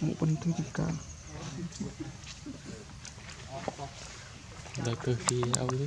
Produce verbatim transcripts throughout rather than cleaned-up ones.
Muat penting juga. Đã cơ khí áo đi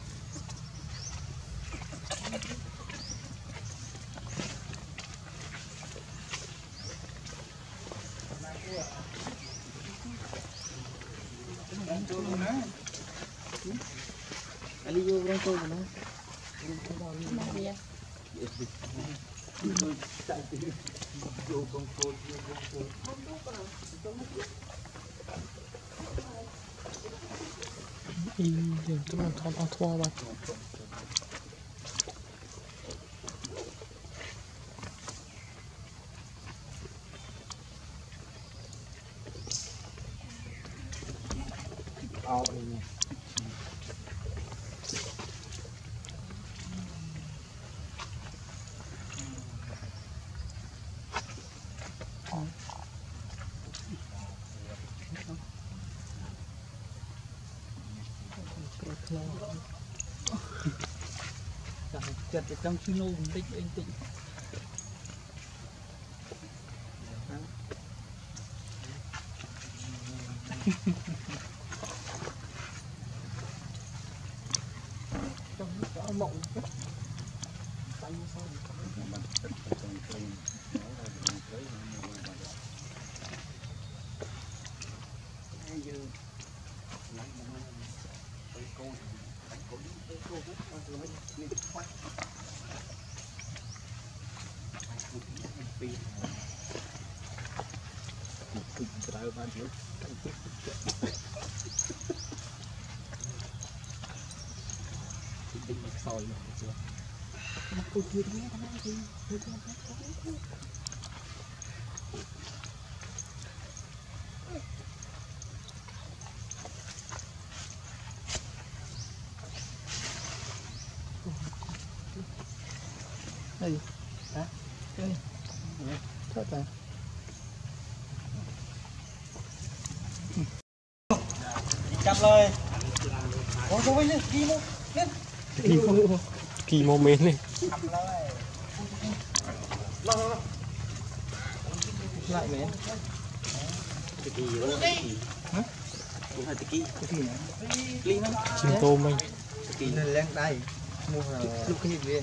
những video hấp dẫn. Chặt ở trong sino mình tích anh tịnh trong cái mộng cái tay sau Hãy subscribe cho kênh Ghiền Mì Gõ để không bỏ lỡ những video hấp dẫn. định mặt sòi mà chưa. Cô kia nghe cái này gì? Cô kia nghe cái này. Đây, hả? Đây, thoát ra. Chăm lời. Ôi thôi đi, kì mô, lên. Kì mô, kì mô mến đi. Chăm lời. Lo, lo, lo. Lại mến. Cái kì vô, cái kì. Hả? Cũng là cái kì. Cái kì nè. Kì nó. Chim tôm anh. Cái kì này lên đây. Lúc cái gì vậy?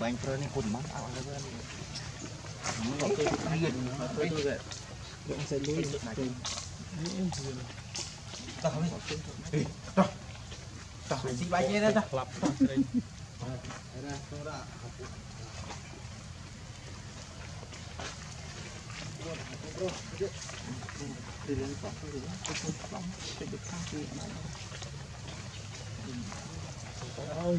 anh chơi này cồn mắm ăn được không? Tôi tôi vậy, vẫn sẽ lối được này. Tao không biết. Tao, tao chỉ vài cái đấy tao. Hãy